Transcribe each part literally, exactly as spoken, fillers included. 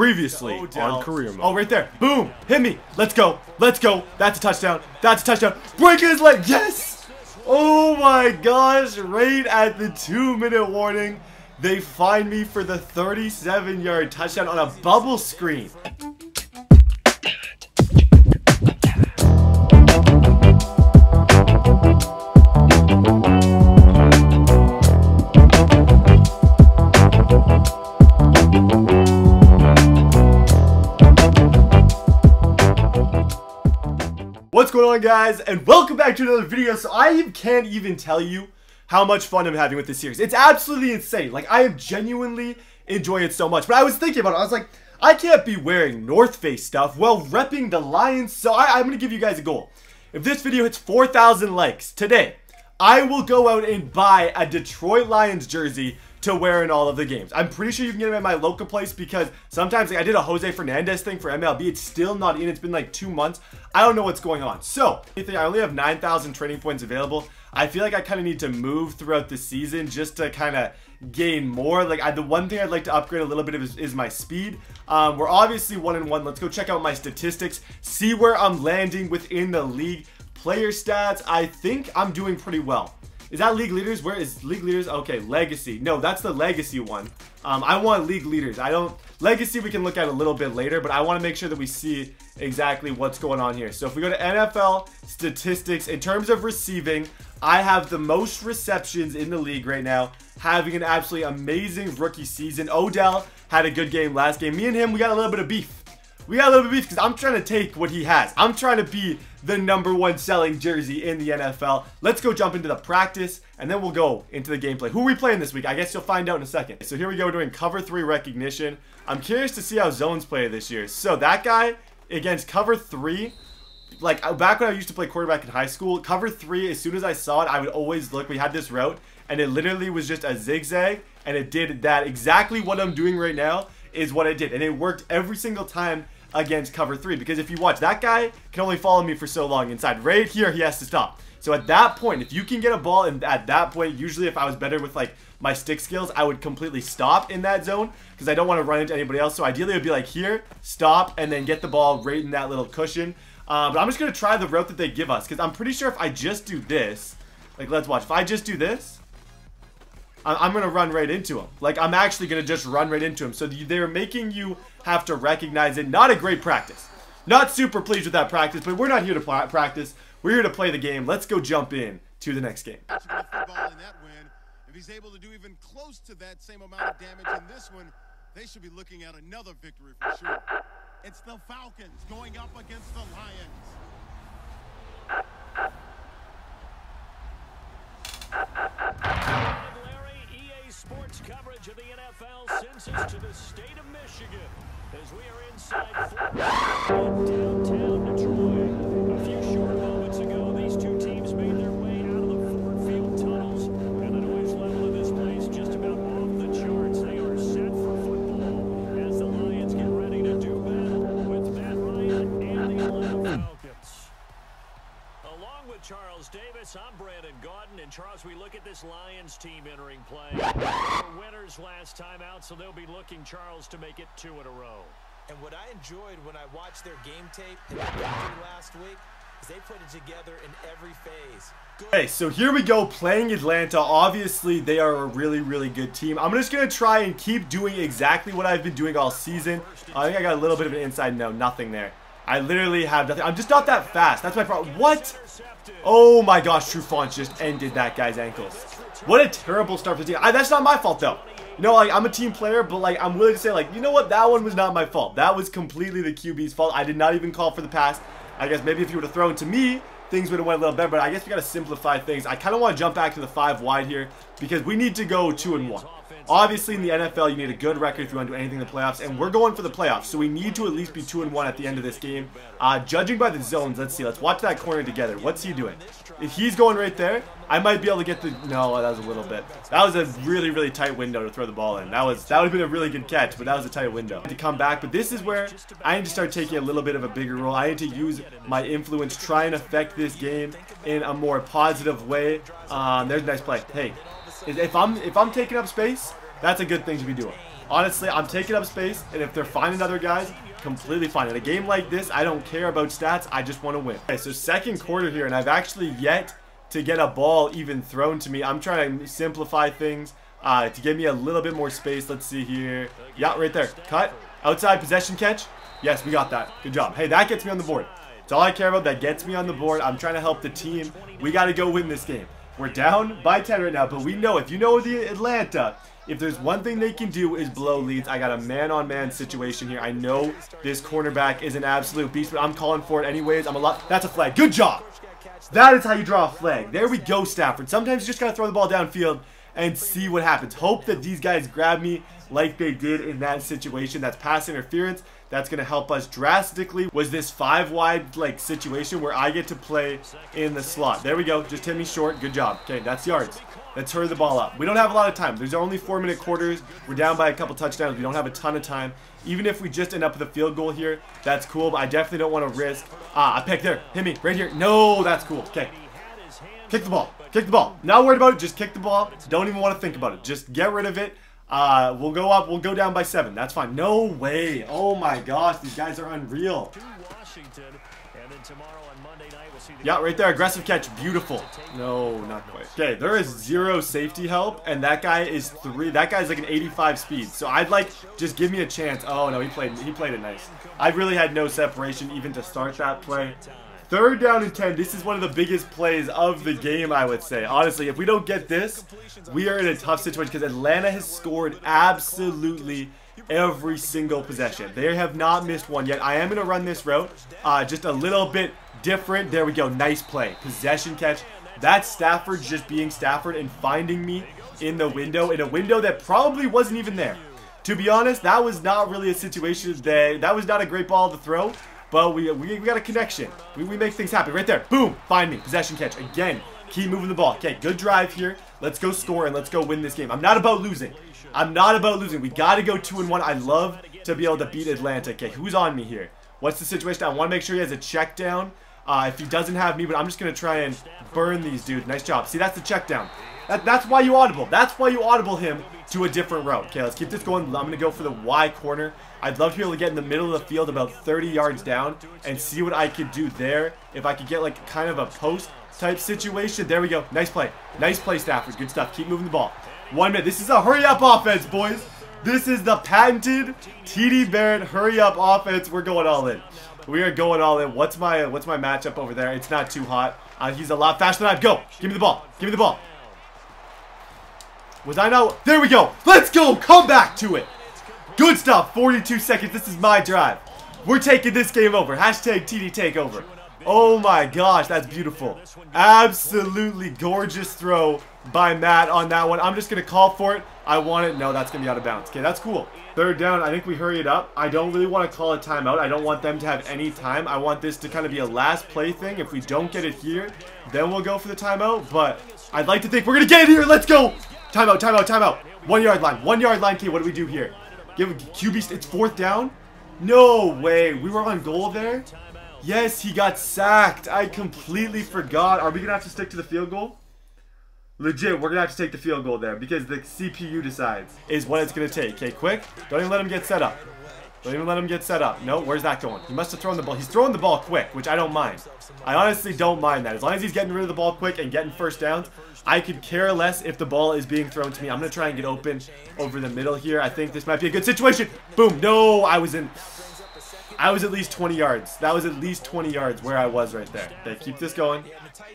Previously on career mode. Oh, right there. Boom. Hit me. Let's go. Let's go. That's a touchdown. That's a touchdown. Break his leg. Yes. Oh, my gosh. Right at the two-minute warning, they find me for the thirty-seven yard touchdown on a bubble screen. What's going on, guys, and welcome back to another video. So I can't even tell you how much fun I'm having with this series. It's absolutely insane. Like, I am genuinely enjoying it so much. But I was thinking about it. I was like, I can't be wearing North Face stuff while repping the Lions. So I, I'm going to give you guys a goal. If this video hits four thousand likes today, I will go out and buy a Detroit Lions jersey to wear in all of the games. I'm pretty sure you can get them at my local place, because sometimes, like, I did a Jose Fernandez thing for M L B. It's still not in. It's been like two months. I don't know what's going on. So, I only have nine thousand training points available. I feel like I kind of need to move throughout the season just to kind of gain more. Like, I, the one thing I'd like to upgrade a little bit of is, is my speed. Um, we're obviously one and one. Let's go check out my statistics, see where I'm landing within the league. Player stats, I think I'm doing pretty well. Is that league leaders? Where is league leaders? Okay, legacy. No, that's the legacy one. Um, I want league leaders. I don't... Legacy we can look at a little bit later, but I want to make sure that we see exactly what's going on here. So if we go to N F L statistics, in terms of receiving, I have the most receptions in the league right now, having an absolutely amazing rookie season. Odell had a good game last game. Me and him, we got a little bit of beef. We got a little bit of beef because I'm trying to take what he has. I'm trying to be the number one selling jersey in the N F L. Let's go jump into the practice, and then we'll go into the gameplay. Who are we playing this week? I guess you'll find out in a second. So here we go. We're doing cover three recognition. I'm curious to see how zones play this year. So that guy against cover three, like back when I used to play quarterback in high school, cover three, as soon as I saw it, I would always look. We had this route, and it literally was just a zigzag, and it did that. Exactly what I'm doing right now is what it did, and it worked every single time against cover three, because if you watch, that guy can only follow me for so long inside. Right here, he has to stop. So at that point, if you can get a ball, and at that point, usually if I was better with like my stick skills, I would completely stop in that zone because I don't want to run into anybody else. So ideally, it would be like here, stop, and then get the ball right in that little cushion. Uh, but I'm just going to try the route that they give us, because I'm pretty sure if I just do this, like let's watch, if I just do this, I'm going to run right into him. Like, I'm actually going to just run right into him. So they're making you have to recognize it. Not a great practice. Not super pleased with that practice, but we're not here to practice. We're here to play the game. Let's go jump in to the next game. If he's able to do even close to that same amount of damage in this one, they should be looking at another victory for sure. It's the Falcons going up against the Lions. Sports coverage of the N F L sends us to the state of Michigan as we are inside Ford Field in downtown Detroit. A few short moments ago, these two teams made their way out of the Ford Field tunnels, and the noise level of this place just about off the charts. They are set for football as the Lions get ready to do battle with Matt Ryan and the Atlanta Falcons. Along with Charles Davis, I'm Brandon Gaudin, and Charles, we look at this Lions team entering play. They were winners last time out, so they'll be looking, Charles, to make it two in a row. And what I enjoyed when I watched their game tape last week is they put it together in every phase. Hey, so here we go, playing Atlanta. Obviously, they are a really, really good team. I'm just going to try and keep doing exactly what I've been doing all season. I think I got a little bit of an inside no, nothing there. I literally have nothing. I'm just not that fast. That's my problem. What? Oh my gosh, Trufant just ended that guy's ankles. What a terrible start for the team. I, that's not my fault though. You know, like, I'm a team player, but like I'm willing to say, like, you know what? That one was not my fault. That was completely the Q B's fault. I did not even call for the pass. I guess maybe if you would have thrown to me, things would have went a little better, but I guess we got to simplify things. I kind of want to jump back to the five wide here because we need to go two and one. Obviously, in the N F L, you need a good record if you want to do anything in the playoffs, and we're going for the playoffs, so we need to at least be two and one at the end of this game. Uh, judging by the zones, let's see. Let's watch that corner together. What's he doing? If he's going right there, I might be able to get the... No, that was a little bit. That was a really, really tight window to throw the ball in. That was that would have been a really good catch, but that was a tight window to come back. But this is where I need to start taking a little bit of a bigger role. I need to use my influence, try and affect this game in a more positive way. Um, there's a nice play. Hey. If I'm if I'm taking up space, that's a good thing to be doing. honestly, I'm taking up space, and if they're finding other guys, completely fine. In a game like this, I don't care about stats. I just want to win. Okay, so second quarter here, and I've actually yet to get a ball even thrown to me. I'm trying to simplify things uh, to give me a little bit more space. Let's see here. Yeah, right there. Cut. Outside possession catch. Yes, we got that. Good job. Hey, that gets me on the board. That's all I care about. That gets me on the board. I'm trying to help the team. We got to go win this game. We're down by ten right now, but we know, if you know the Atlanta, if there's one thing they can do is blow leads. I got a man-on-man situation here. I know this cornerback is an absolute beast, but I'm calling for it anyways. I'm a lot. That's a flag. Good job. That is how you draw a flag. There we go, Stafford. Sometimes you just got to throw the ball downfield and see what happens. Hope that these guys grab me like they did in that situation. That's pass interference. That's going to help us drastically. Was this five wide like situation where I get to play in the slot. There we go. Just hit me short. Good job. Okay, that's yards. Let's hurry the ball up. We don't have a lot of time. There's only four minute quarters. We're down by a couple touchdowns. We don't have a ton of time. Even if we just end up with a field goal here, that's cool. But I definitely don't want to risk. Ah, I picked there. Hit me right here. No, that's cool. Okay. Kick the ball. Kick the ball. Not worried about it. Just kick the ball. Don't even want to think about it. Just get rid of it. Uh, we'll go up. We'll go down by seven. That's fine. No way. Oh my gosh. These guys are unreal. Yeah, right there. Aggressive catch. Beautiful. No, not quite. Okay, there is zero safety help, and that guy is three. That guy's like an eighty-five speed. So I'd like, just give me a chance. Oh no, he played. He played it nice. I really had no separation even to start that play. Third down and ten. This is one of the biggest plays of the game, I would say. Honestly, if we don't get this, we are in a tough situation because Atlanta has scored absolutely every single possession. They have not missed one yet. I am going to run this route uh, just a little bit different. There we go. Nice play. Possession catch. That's Stafford just being Stafford and finding me in the window, in a window that probably wasn't even there. To be honest, that was not really a situation that, that was not a great ball to throw. But we, we, we got a connection. We, we make things happen. Right there. Boom. Find me. Possession catch. Again. Keep moving the ball. Okay. Good drive here. Let's go score and let's go win this game. I'm not about losing. I'm not about losing. We got to go two and one. I love to be able to beat Atlanta. Okay. Who's on me here? What's the situation? I want to make sure he has a check down. Uh, if he doesn't have me, but I'm just going to try and burn these dudes. Nice job. See, that's the check down. That, that's why you audible. That's why you audible him to a different route. Okay, let's keep this going. I'm going to go for the Y corner. I'd love to be able to get in the middle of the field about thirty yards down and see what I could do there. If I could get like kind of a post type situation. There we go. Nice play. Nice play, Stafford. Good stuff. Keep moving the ball. One minute. This is a hurry up offense, boys. This is the patented T D Barrett hurry up offense. We're going all in. We are going all in. What's my, what's my matchup over there? It's not too hot. Uh, he's a lot faster than I. Go. Give me the ball. Give me the ball. Was I not? There we go. Let's go. Come back to it. Good stuff. forty-two seconds. This is my drive. We're taking this game over. Hashtag T D takeover. Oh my gosh. That's beautiful. Absolutely gorgeous throw by Matt on that one. I'm just going to call for it. I want it. No, that's going to be out of bounds. Okay, that's cool. Third down. I think we hurry it up. I don't really want to call a timeout. I don't want them to have any time. I want this to kind of be a last play thing. If we don't get it here, then we'll go for the timeout. But I'd like to think we're going to get it here. Let's go. Timeout, timeout, timeout. One yard line. One yard line, K. What do we do here? Give Q B. It's fourth down? No way. We were on goal there? Yes, he got sacked. I completely forgot. Are we going to have to stick to the field goal? Legit, we're going to have to take the field goal there because the C P U decides is what it's going to take. Okay, quick. Don't even let him get set up. Don't even let him get set up. No, where's that going? He must have thrown the ball. He's throwing the ball quick, which I don't mind. I honestly don't mind that. As long as he's getting rid of the ball quick and getting first downs, I could care less if the ball is being thrown to me. I'm going to try and get open over the middle here. I think this might be a good situation. Boom. No, I was in. I was at least twenty yards. That was at least twenty yards where I was right there. Okay, keep this going.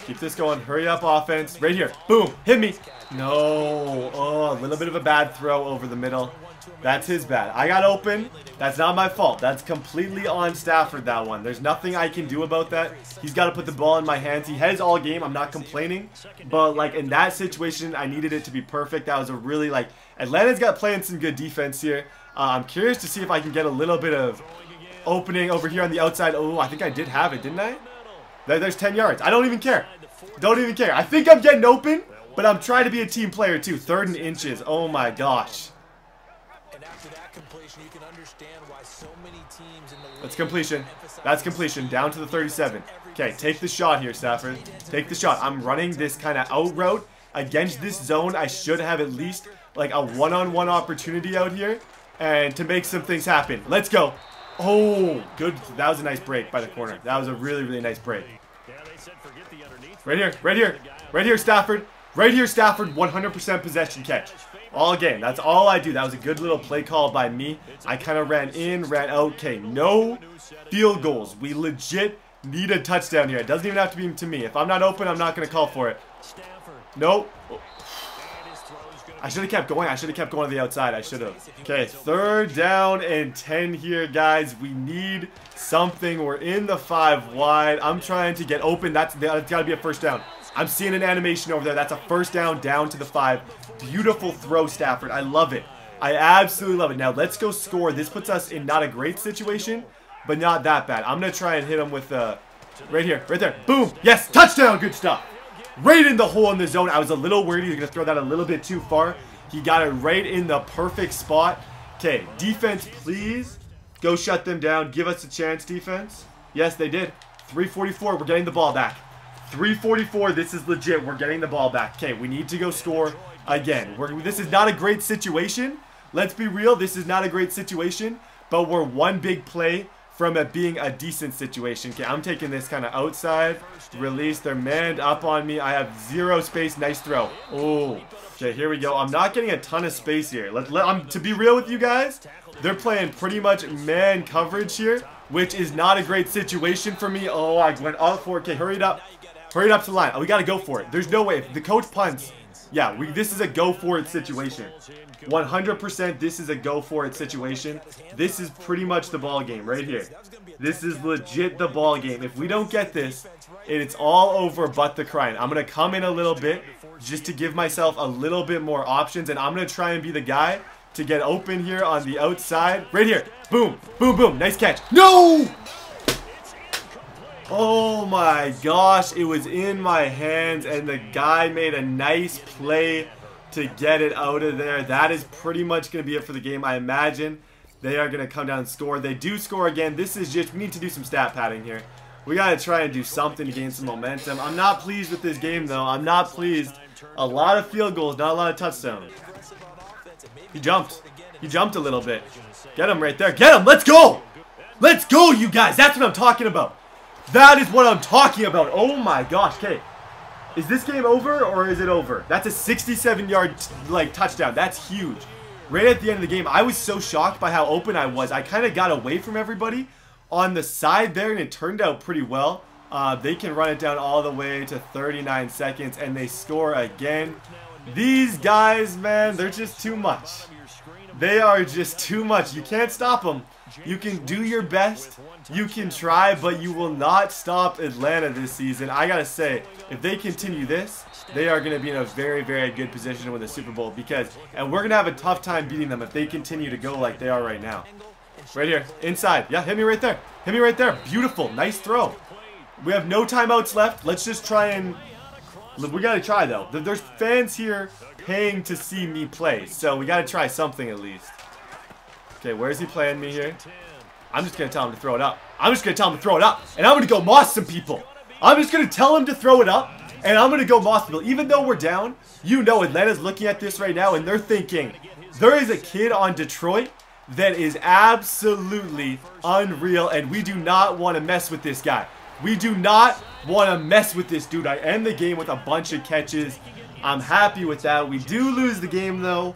Keep this going. Hurry up, offense. Right here. Boom. Hit me. No. Oh, a little bit of a bad throw over the middle. That's his bad. I got open. That's not my fault. That's completely on Stafford, that one. There's nothing I can do about that. He's got to put the ball in my hands. He has all game. I'm not complaining. But, like, in that situation, I needed it to be perfect. That was a really, like, Atlanta's got playing some good defense here. Uh, I'm curious to see if I can get a little bit of opening over here on the outside. Oh, I think I did have it, didn't I? There, there's ten yards. I don't even care. Don't even care. I think I'm getting open, but I'm trying to be a team player, too. Third and inches. Oh, my gosh. That's completion. That's completion. Down to the thirty-seven. Okay, take the shot here, Stafford. Take the shot. I'm running this kind of out route against this zone. I should have at least like a one-on-one opportunity out here. and to make some things happen. Let's go. Oh, good. That was a nice break by the corner. That was a really, really nice break. Right here, right here, right here, Stafford. Right here, Stafford, one hundred percent possession catch. All game. That's all I do. That was a good little play call by me. I kind of ran in, ran out. Okay, no field goals. We legit need a touchdown here. It doesn't even have to be to me. If I'm not open, I'm not going to call for it. Nope. I should have kept going. I should have kept going to the outside. I should have. Okay, third down and ten here, guys. We need something. We're in the five wide. I'm trying to get open. That's, that's got to be a first down. I'm seeing an animation over there. That's a first down, down to the five. Beautiful throw, Stafford. I love it. I absolutely love it. Now, let's go score. This puts us in not a great situation, but not that bad. I'm going to try and hit him with uh, right here, right there. Boom. Yes, touchdown. Good stuff. Right in the hole in the zone. I was a little worried he was going to throw that a little bit too far. He got it right in the perfect spot. Okay, defense, please go shut them down. Give us a chance, defense. Yes, they did. three forty-four, we're getting the ball back. three forty-four, this is legit. We're getting the ball back. Okay, we need to go score again. We're, this is not a great situation. Let's be real. This is not a great situation, but we're one big play from it being a decent situation. Okay, I'm taking this kind of outside. Release. They're manned up on me. I have zero space. Nice throw. Oh. Okay, here we go. I'm not getting a ton of space here. Let, let, I'm, to be real with you guys, they're playing pretty much man coverage here, which is not a great situation for me. Oh, I went all for it. Okay, hurry it up. Hurry it up to the line. Oh, we got to go for it. There's no way. If the coach punts, yeah, we, this is a go for it situation. one hundred percent this is a go for it situation. This is pretty much the ball game right here. This is legit the ball game. If we don't get this, it's all over but the crying. I'm going to come in a little bit just to give myself a little bit more options, and I'm going to try and be the guy to get open here on the outside. Right here. Boom. Boom, boom. Nice catch. No! Oh my gosh, it was in my hands, and the guy made a nice play to get it out of there. That is pretty much going to be it for the game. I imagine they are going to come down and score. They do score again. This is just, we need to do some stat padding here. We got to try and do something to gain some momentum. I'm not pleased with this game, though. I'm not pleased. A lot of field goals, not a lot of touchdowns. He jumped. He jumped a little bit. Get him right there. Get him. Let's go. Let's go, you guys. That's what I'm talking about. That is what I'm talking about. Oh my gosh. Okay. Is this game over or is it over? That's a sixty-seven yard like touchdown. That's huge. Right at the end of the game, I was so shocked by how open I was. I kind of got away from everybody on the side there, and it turned out pretty well. Uh, they can run it down all the way to thirty-nine seconds, and they score again. These guys, man, they're just too much. They are just too much. You can't stop them. You can do your best. You can try, but you will not stop Atlanta this season. I gotta say, if they continue this, they are gonna be in a very, very good position to win the Super Bowl, because, and we're gonna have a tough time beating them if they continue to go like they are right now. Right here, inside. Yeah, hit me right there. Hit me right there. Beautiful. Nice throw. We have no timeouts left. Let's just try and... We gotta try, though. There's fans here paying to see me play, so we gotta try something at least. Okay, where is he playing me here? I'm just gonna tell him to throw it up. I'm just gonna tell him to throw it up, and I'm gonna go moss some people. I'm just gonna tell him to throw it up, and I'm gonna go moss people. Even though we're down, you know Atlanta's looking at this right now, and they're thinking, there is a kid on Detroit that is absolutely unreal, and we do not want to mess with this guy. We do not want to mess with this dude. I end the game with a bunch of catches. I'm happy with that. We do lose the game, though,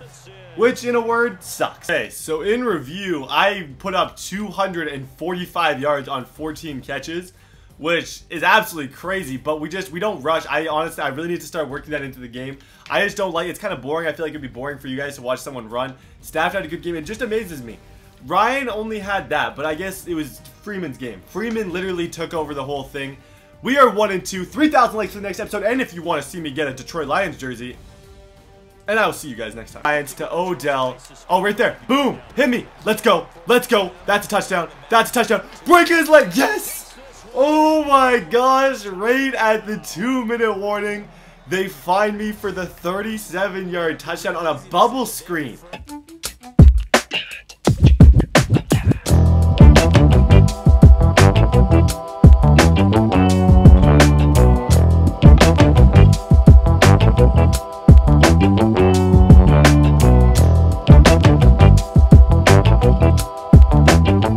which, in a word, sucks. Okay, so in review, I put up two hundred forty-five yards on fourteen catches, which is absolutely crazy, but we just, we don't rush. I honestly, I really need to start working that into the game. I just don't like it. It's kind of boring. I feel like it'd be boring for you guys to watch someone run. Stafford had a good game. It just amazes me. Ryan only had that, but I guess it was Freeman's game. Freeman literally took over the whole thing. We are one and two. three thousand likes for the next episode, and if you want to see me get a Detroit Lions jersey, and I will see you guys next time. Lions to Odell. Oh, right there. Boom. Hit me. Let's go. Let's go. That's a touchdown. That's a touchdown. Break his leg. Yes. Oh, my gosh. Right at the two-minute warning, they find me for the thirty-seven yard touchdown on a bubble screen.